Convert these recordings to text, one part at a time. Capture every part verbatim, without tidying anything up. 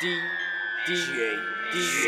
D D D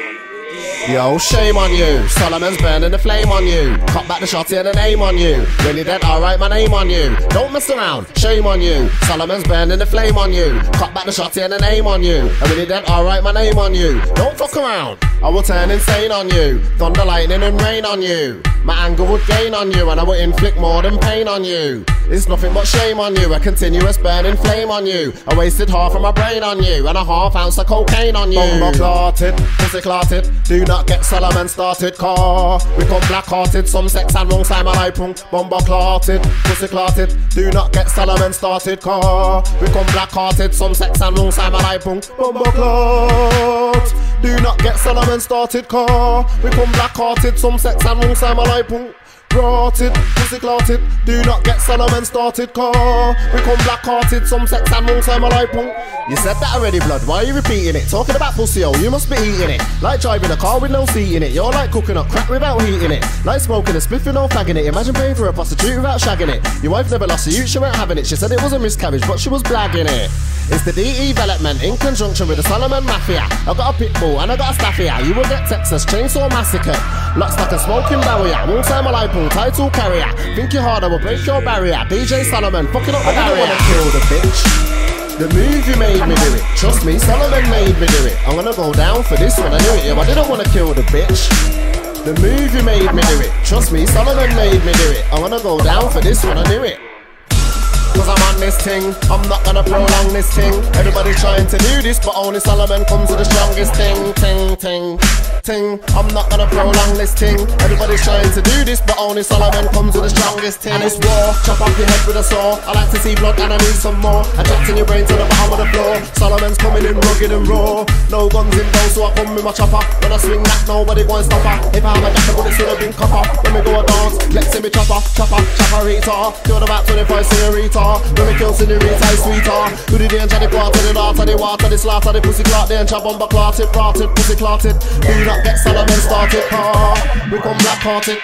Yo, shame on you. Soloman's burning the flame on you. Pop back the shotty and an aim on you. Really dead, alright, my name on you. Don't mess around, shame on you. Soloman's burning the flame on you. Pop back the shotty and an aim on you. Really dead, alright, my name on you. Don't fuck around, I will turn insane on you. Thunder, lightning and rain on you. My anger would gain on you, and I would inflict more than pain on you. It's nothing but shame on you, a continuous burning flame on you. I wasted half of my brain on you, and a half ounce of cocaine on you. Bomba clotted, pussy clotted, do not get Soloman started. Car, we come black hearted, some sex and wrong time I punk. Bomba clotted, pussy clotted, do not get Soloman started. Car, we come black hearted, some sex and wrong time I punk. Bomba clot, do not get Soloman started. Car, we come black hearted, some sex and wrong time I punk. Rotted, pussy clotted, do not get Soloman started. Car, we come black hearted, some sex and wrong time alive. You said that already, blood, why are you repeating it? Talking about pussy, oh, you must be eating it. Like driving a car with no seat in it. You're like cooking up crack without heating it. Like smoking a spliff with no fagging it. Imagine paying for a prostitute without shagging it. Your wife never lost a youth, she weren't having it. She said it was a miscarriage, but she was blagging it. It's the development in conjunction with the Soloman Mafia. I got a pit bull and I got a staff here. You will get Texas Chainsaw Massacre. Lots like a smoking barrier. One time I like pull title carrier. Think you're hard, I will break your barrier. D J Soloman, fucking up the barrier. I don't wanna kill the bitch. The movie made me do it. Trust me, Soloman made me do it. I'm gonna go down for this one, I knew it. Yeah, I didn't wanna kill the bitch. The movie made me do it. Trust me, Soloman made me do it. I'm gonna go down for this one, I knew it. Cause I'm on this thing, I'm not gonna prolong this thing. Everybody's trying to do this, but only Soloman comes with the strongest thing. Ting, ting, ting. I'm not gonna prolong this thing. Everybody's trying to do this, but only Soloman comes with the strongest thing. And it's war, chop off your head with a saw. I like to see blood and I need some more. Attracting your brain to the bottom of the floor. Soloman's coming in rugged and raw. No guns in those, so I come with my chopper. When I swing that, nobody gonna stop her. If I had my jacket, bullets would have been copper. When we go a dance, let's see me chopper, chopper, chopper, eater. Doing about twenty-five senorita. When we kill senorita, sweetheart. Who did they and Johnny Carter? They laugh, they water, they slaughter, they pussy clot, they and chop on but clotted, rotted, pussy clotted. Do not get Soloman started, car. We come black hearted.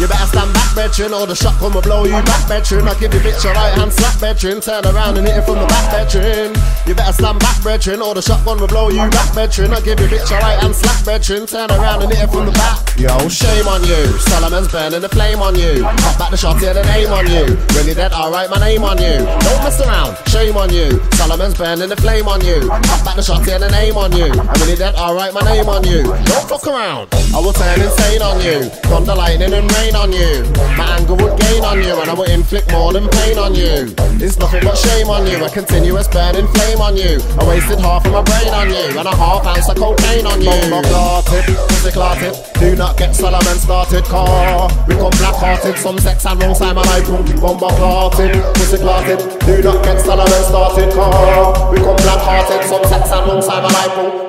You better stand back, veteran, or the shotgun will blow you back, veteran. I give you bitch your right hand slap, veteran. Turn around and hit it from the back, veteran. You better stand back, veteran, or the shotgun will blow you back, veteran. I give you bitch your right hand slap, veteran. Turn around and hit it from the back. Yo, shame on you. Soloman's burning the flame on you. Pop back the shot and an aim on you. Really dead, alright, my name on you. Don't mess around, shame on you. Soloman's burning the flame on you. Pop back the shot and an aim on you. I'm really dead, alright, my name on you. Don't fuck around, I will turn insane on you. Thunder, lightning and rain on you. My anger would gain on you, and I would inflict more than pain on you. It's nothing but shame on you, a continuous burning flame on you. I wasted half of my brain on you, and a half ounce of cocaine on you. Bomba clotted, pussy clotted, do not get Soloman started. Car, we come black hearted, some sex and wrong time alive. Bomba clotted, pussy clotted, do not get Soloman started. Car, we come black hearted, some sex and wrong time alive.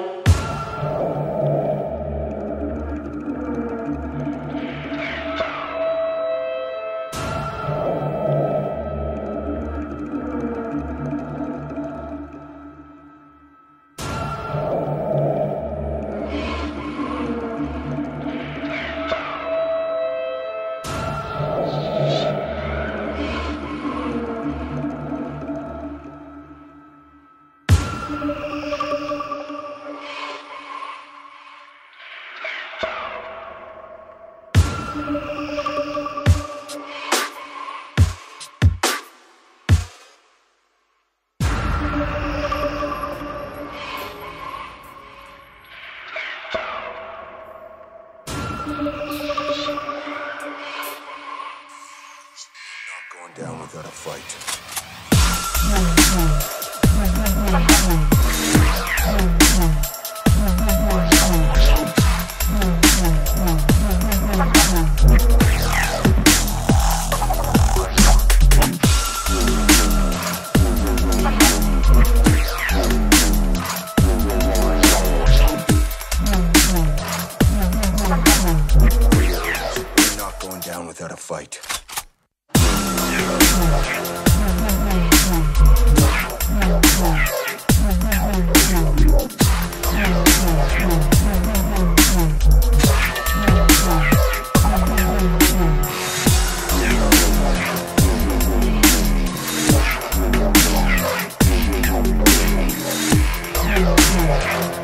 Down without a fight. We're not going down without a fight. We'll be right back.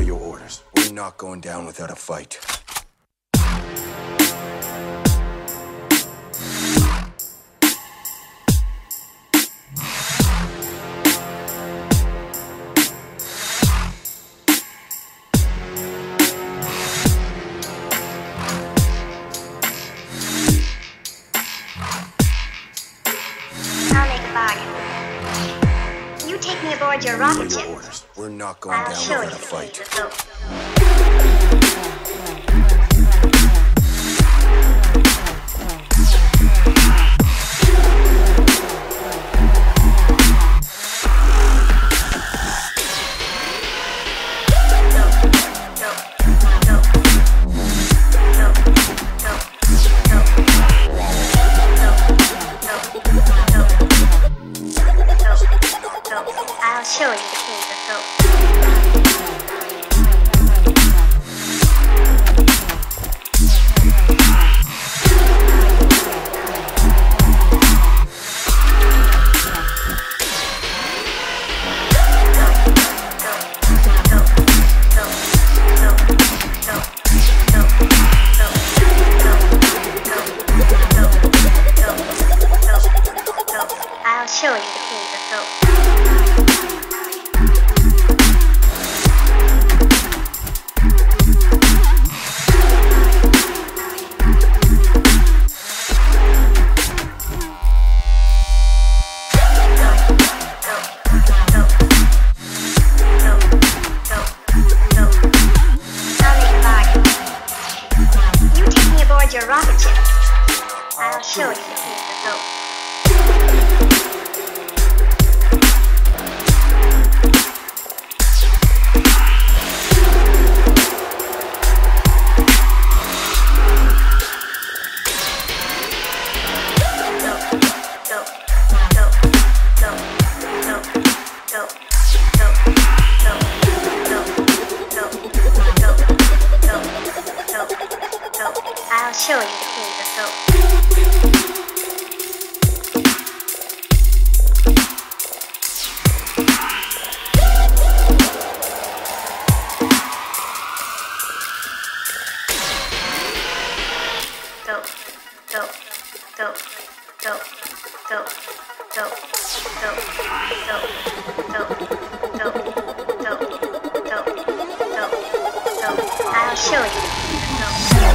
your orders? We're not going down without a fight. Aboard your rocket ship. We're not going down without a fight. I'll show you the cave of hope. Your rocket ship. I'll show you the hope. I'll show you the cave of hope. Go, go, go, go, go, go, go, go, go, go, go. I'll show you the cave of hope. I'll show you.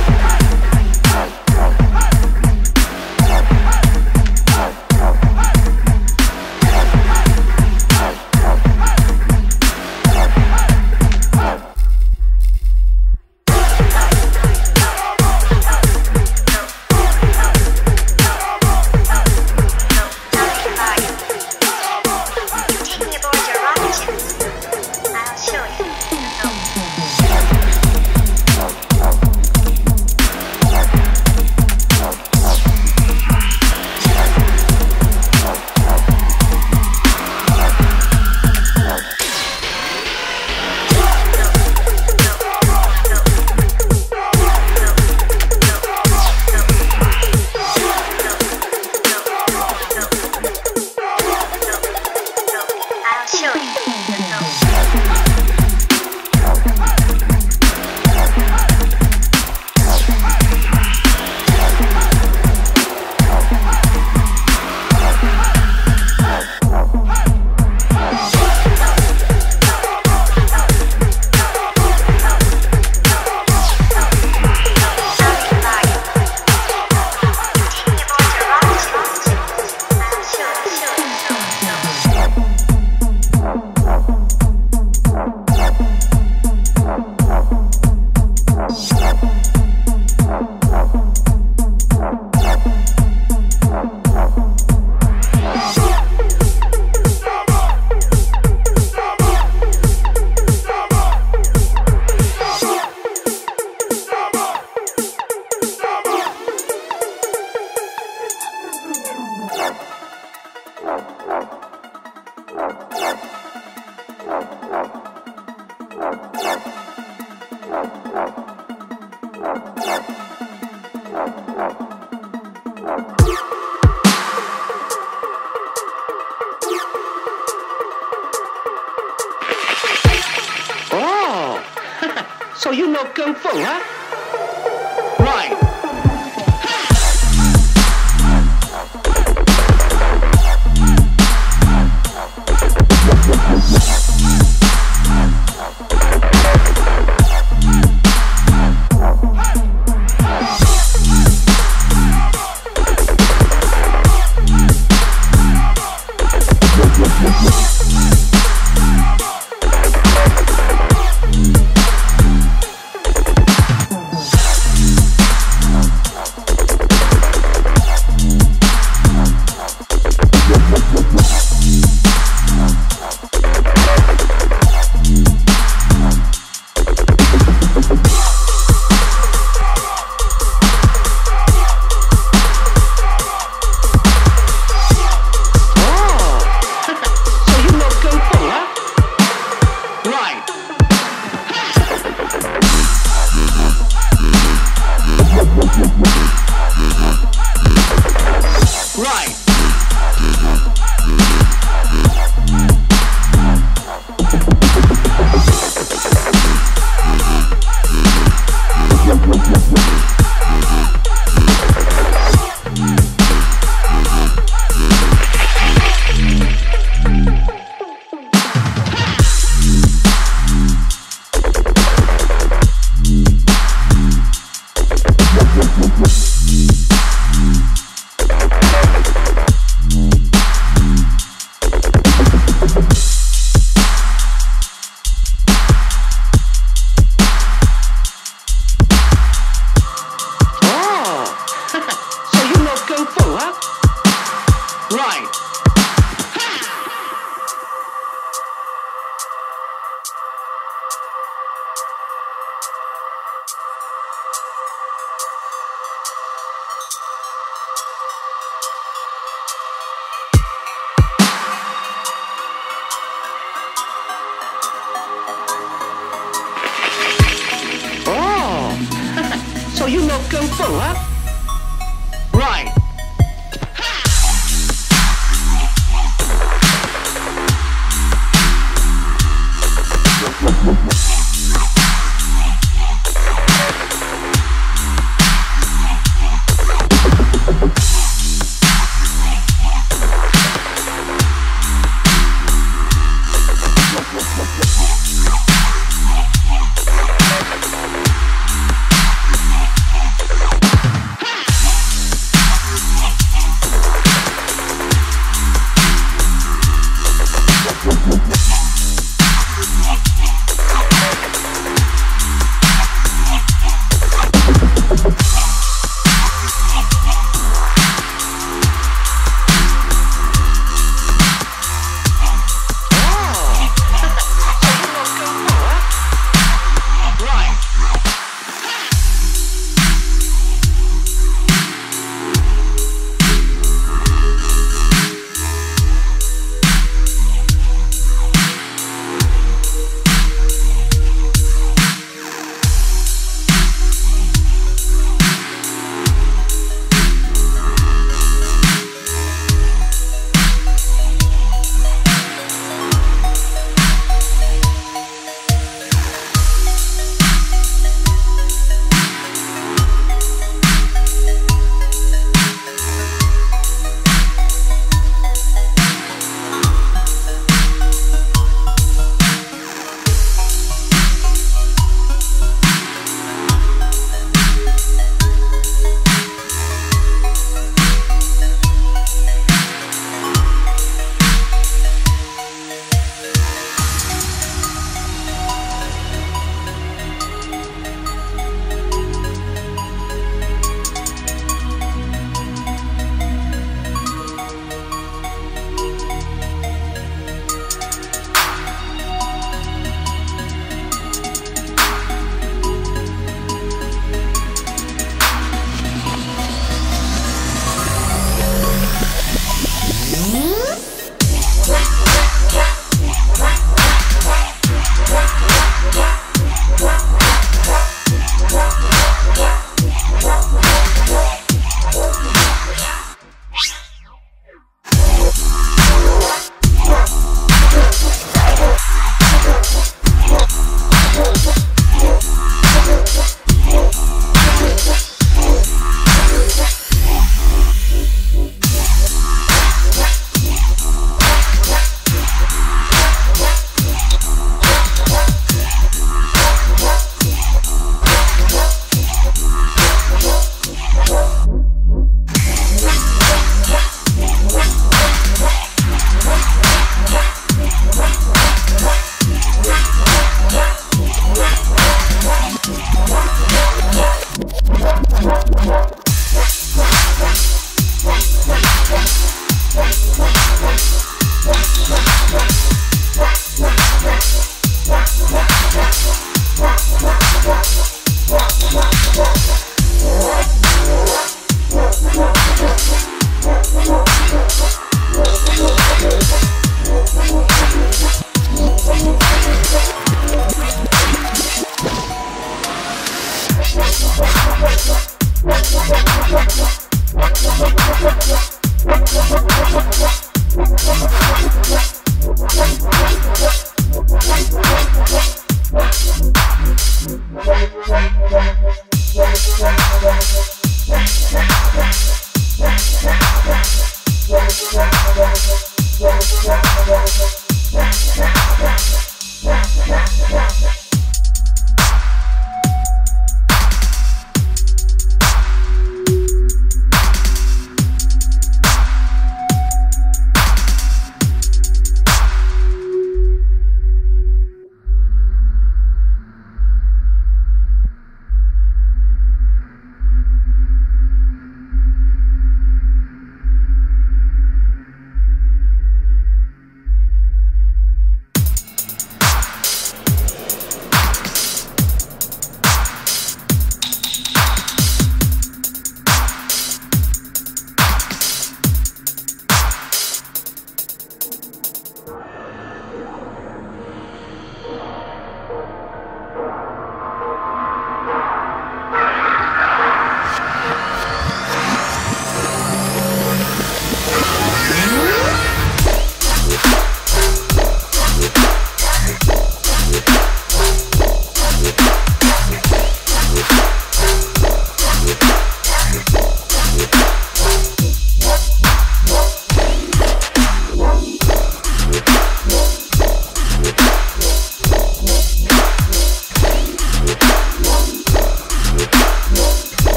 So you know Kung Fu, huh? Right. So you know Kung Fu, huh? Right.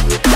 We're in the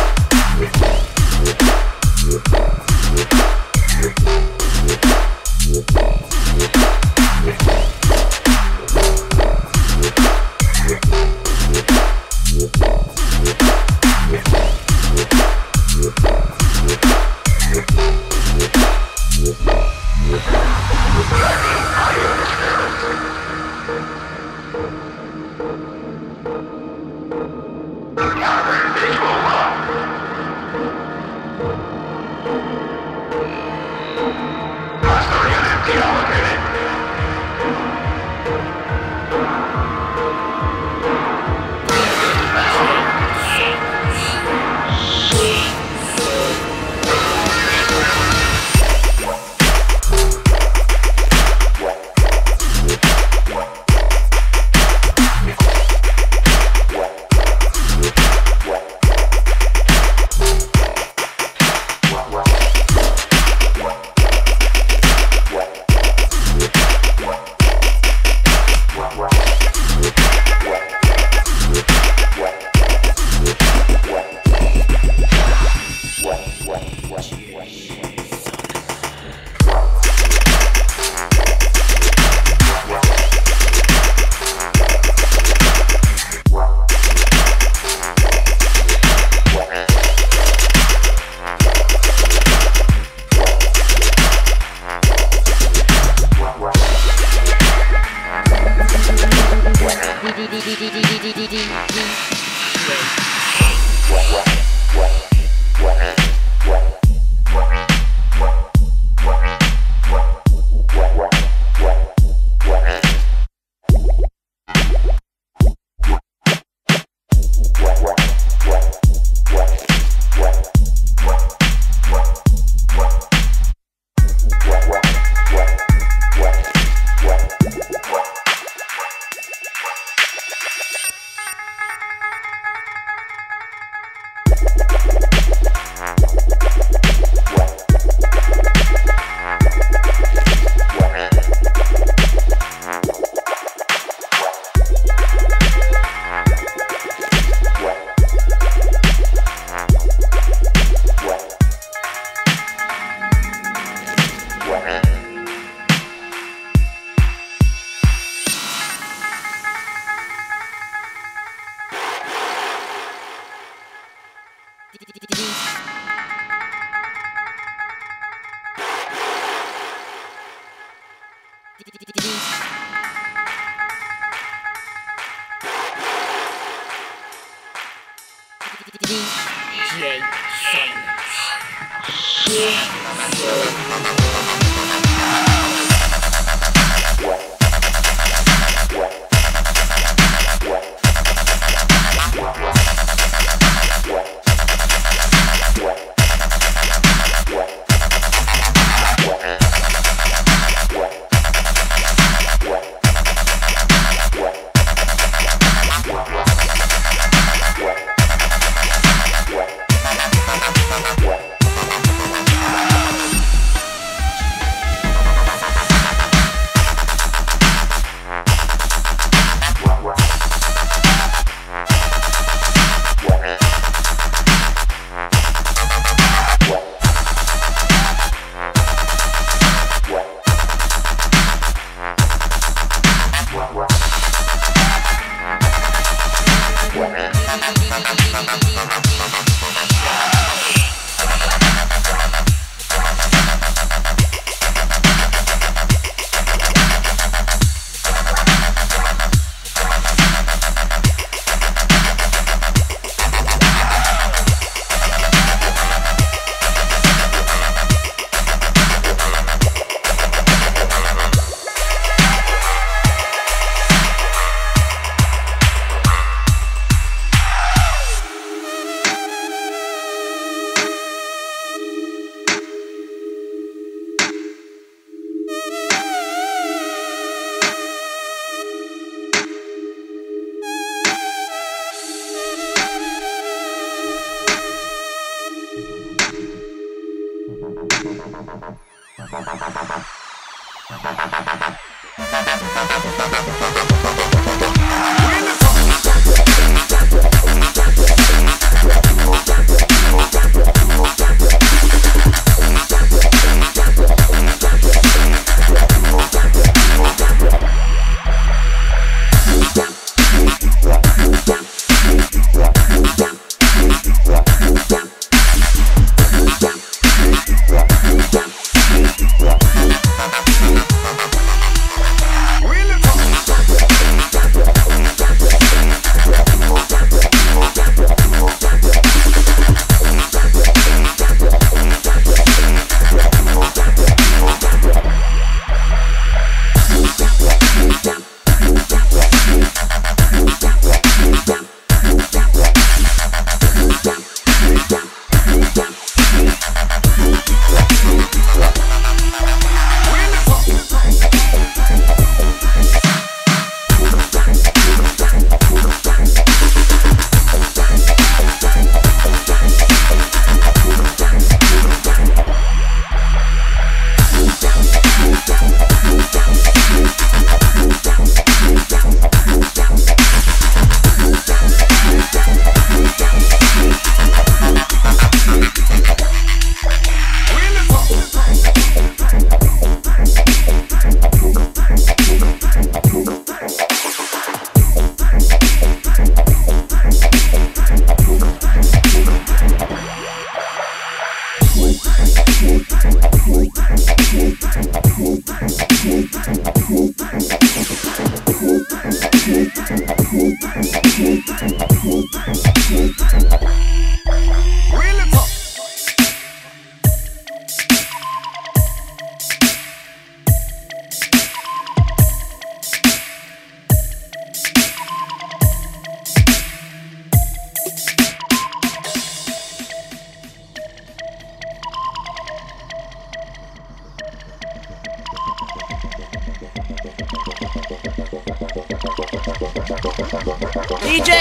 D J,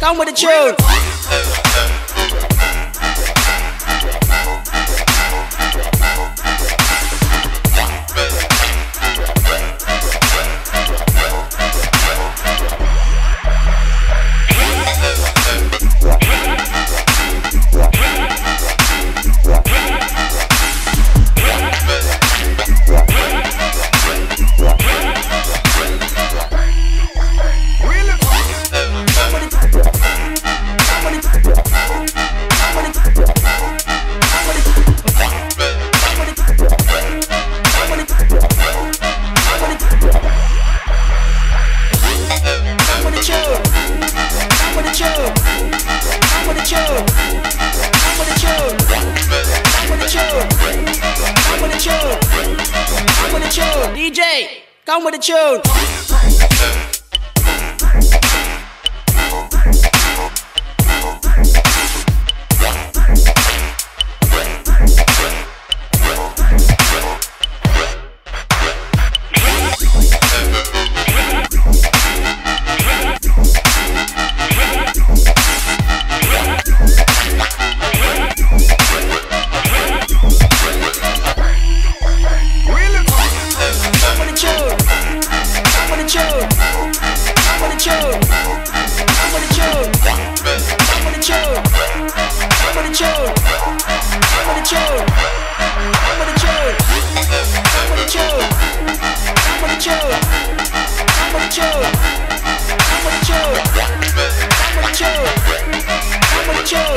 come with the tune. D J, come with the tune. D J, come with the tune. D J, come with the I'm with the tune. I'm with the tune. I'm with the tune. I'm with the tune.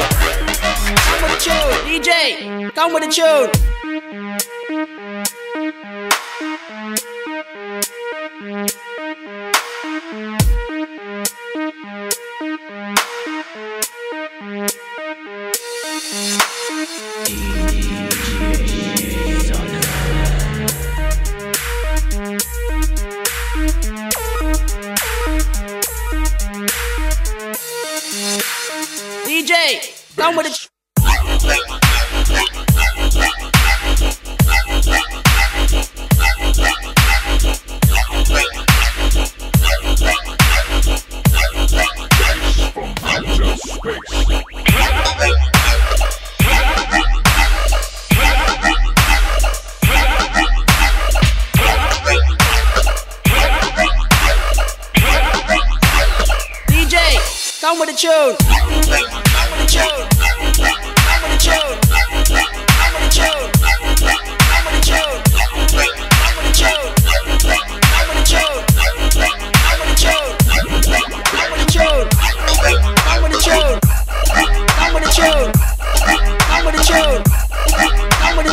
I'm with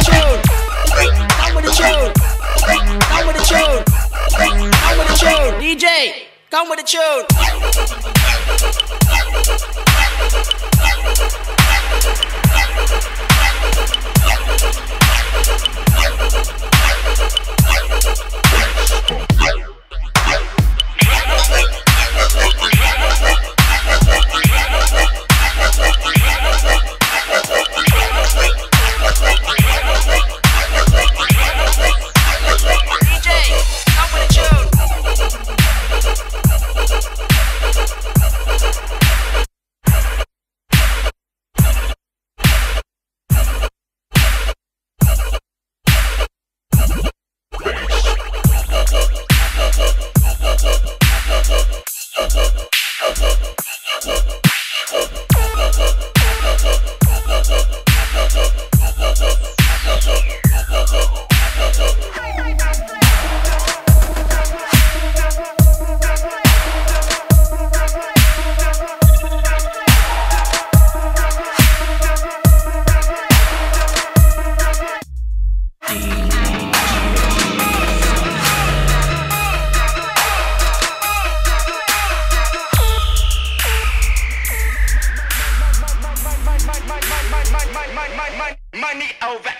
the tune. I'm with the tune. I'm with the tune. I'm with the tune. I'm with the tune. I'm with the tune. I'm with the tune. I'm with the tune. I'm with the tune. I'm with the tune. I'm with the tune. I'm with the tune. D J, come with the tune. Back.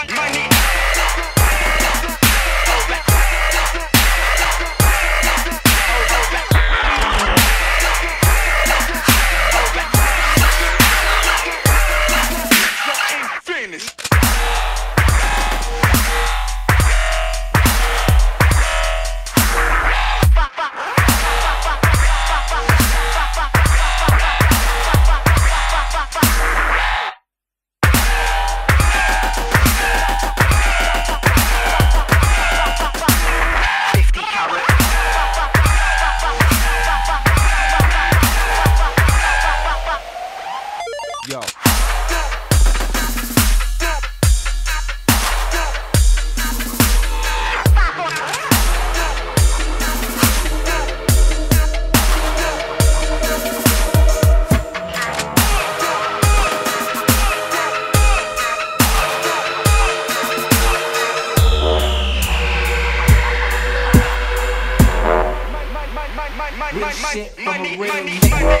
Real shit, I'm a real nigga.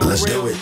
Let's do it.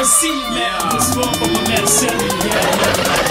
to see you now. Let's go for my medicine.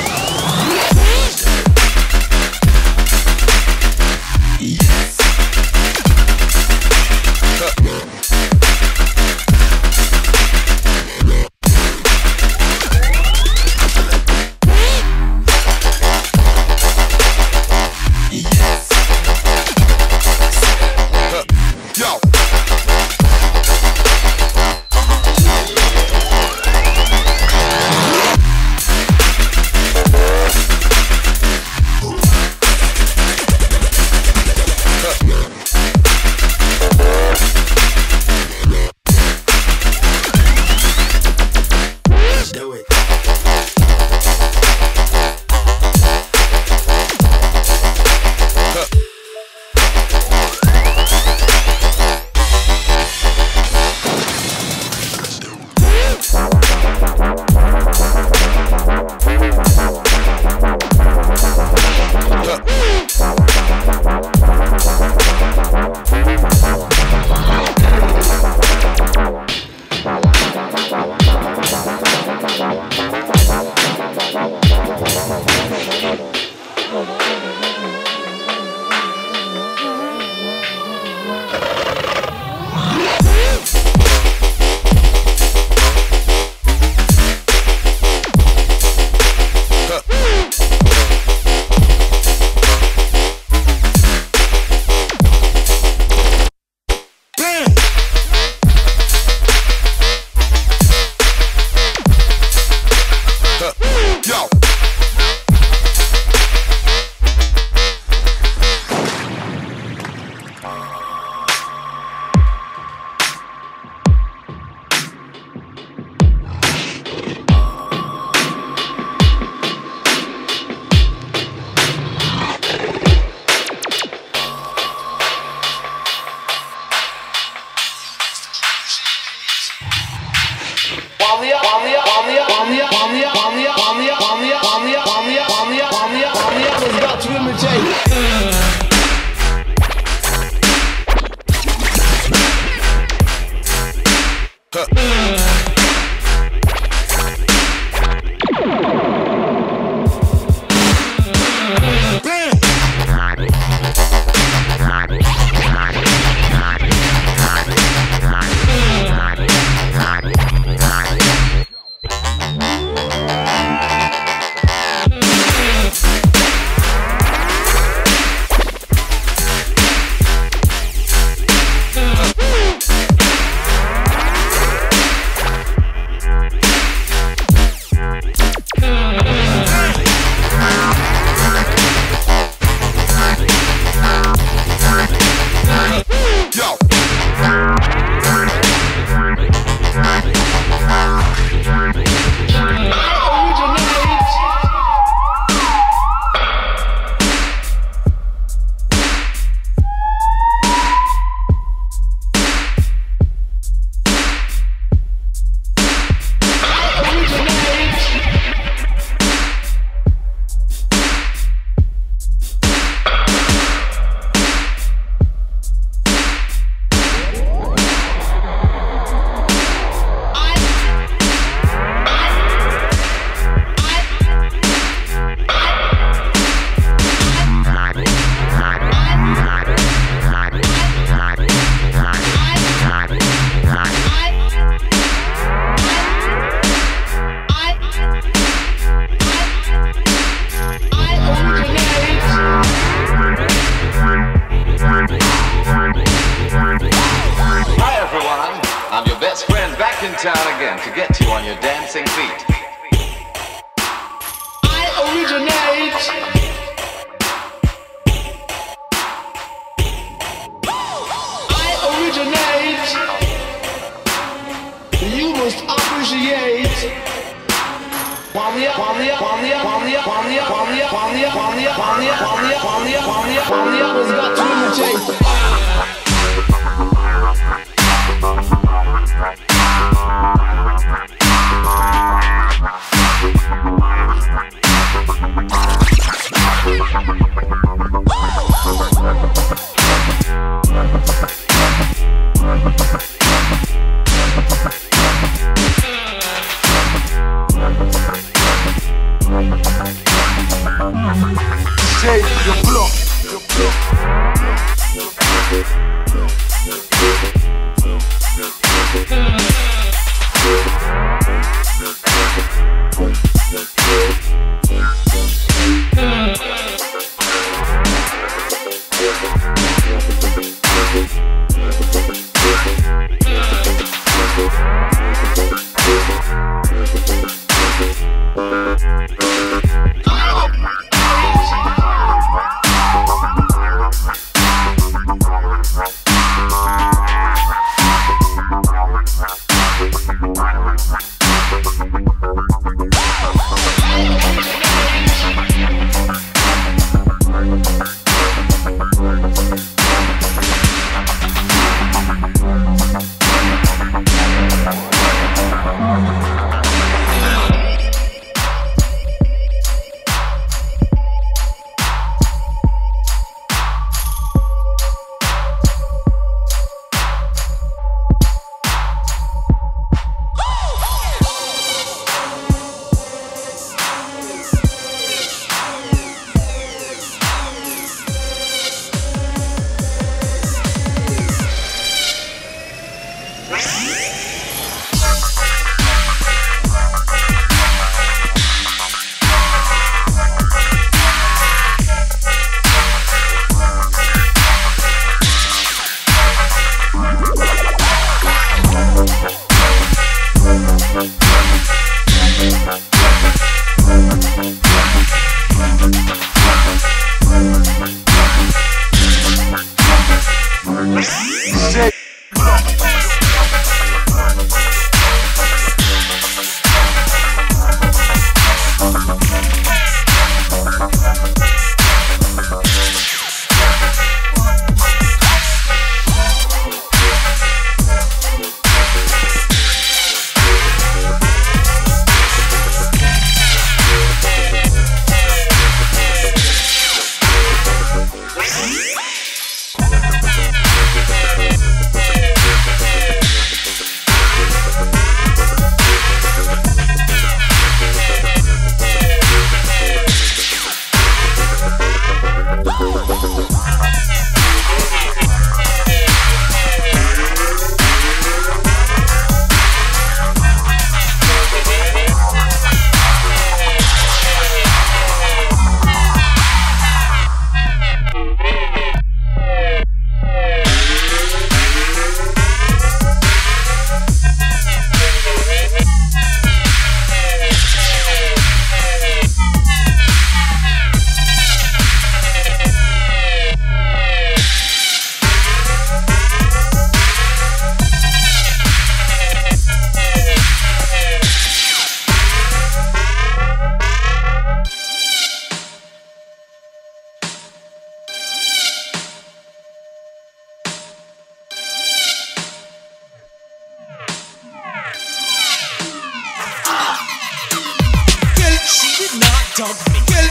Girl,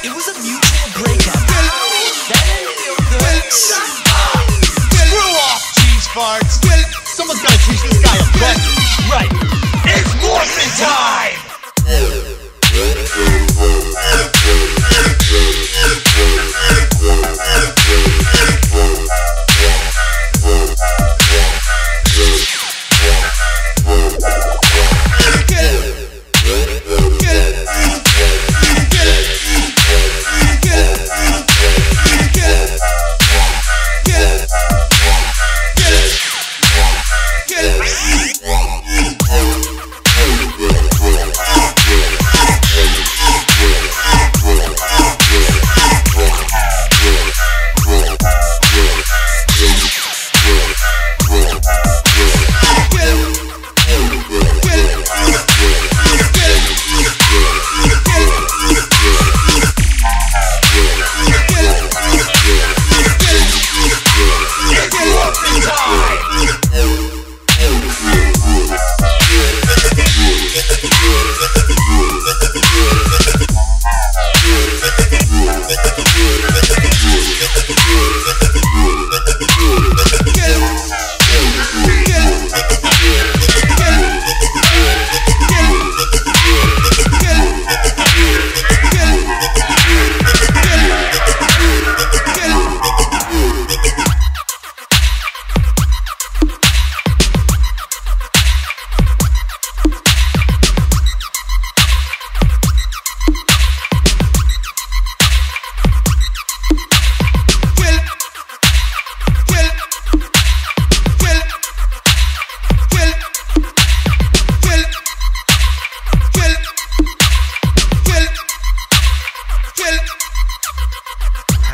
it was a mutual breakup. Girl, that didn't feel good. Girl, shut up. Girl, throw off cheese farts. Girl, someone's gotta teach this guy a lesson. Right, it's morphin' time.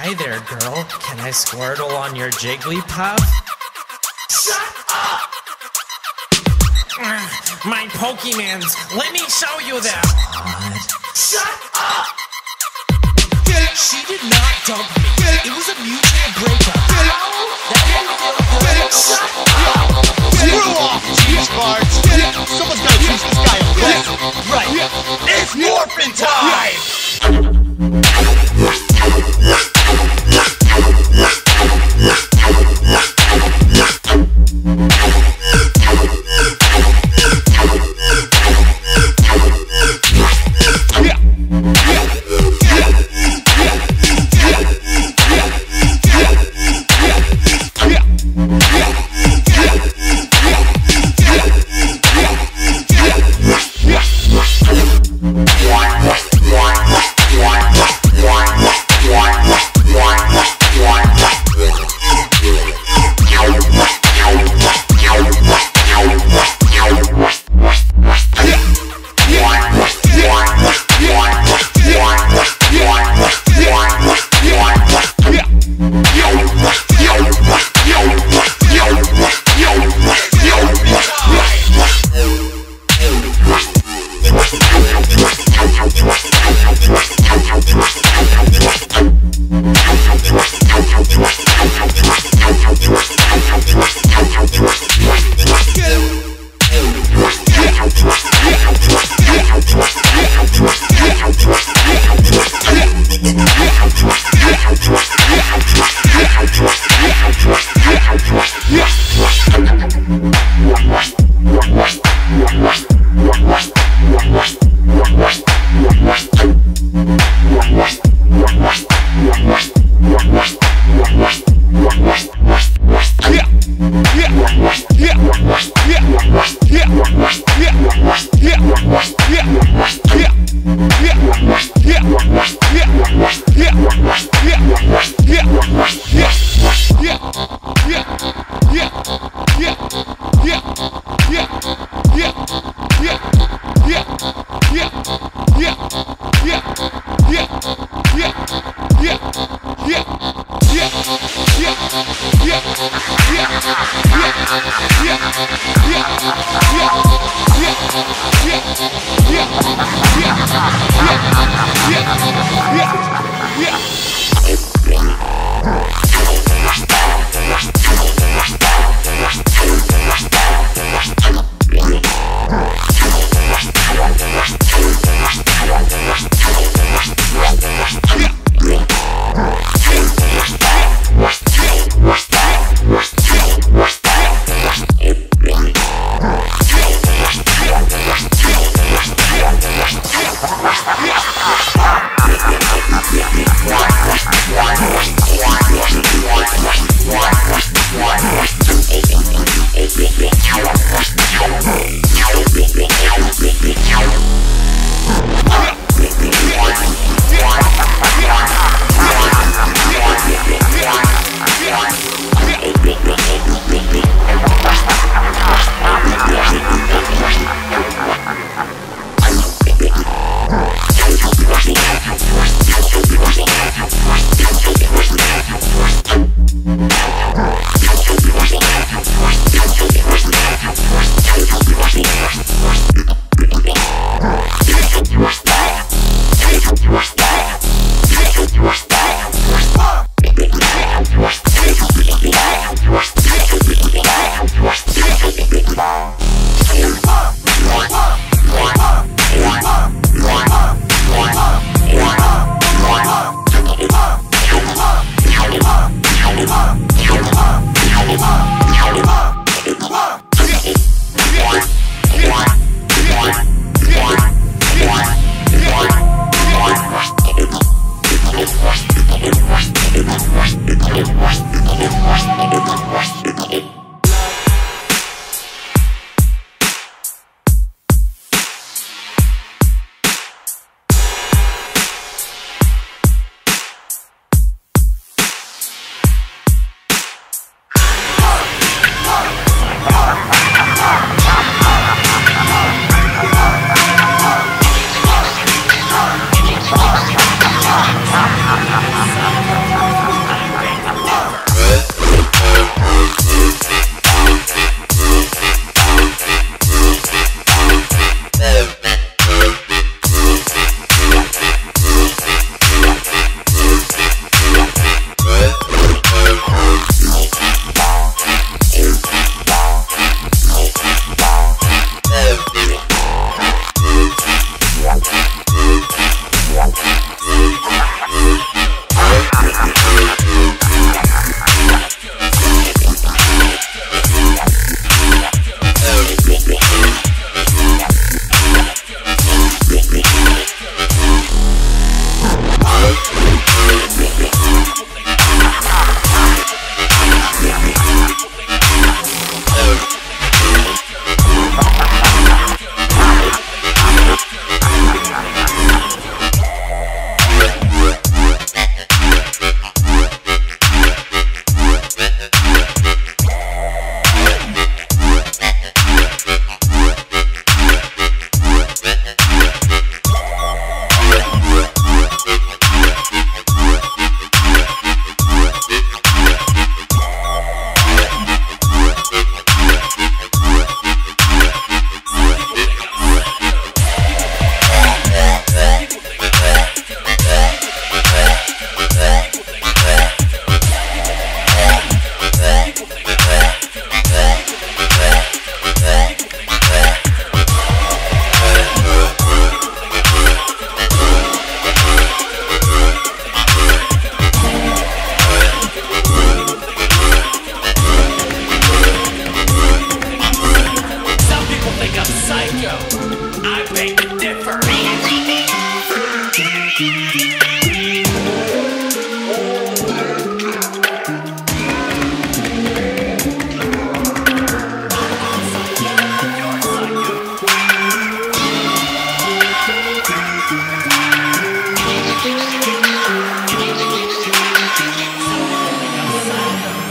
Hi there, girl. Can I squirtle on your Jigglypuff? Shut up! Uh, my Pokemons, let me show you them! What? Shut up! Girl, she did not dump me. Girl, it was a mutual breakup. Girl, that didn't feel good. Girl, shut up! Zero off cheese farts. Girl, someone's gotta teach this guy a lesson. Right. It's morphin' time! Up,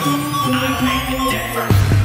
I make it different.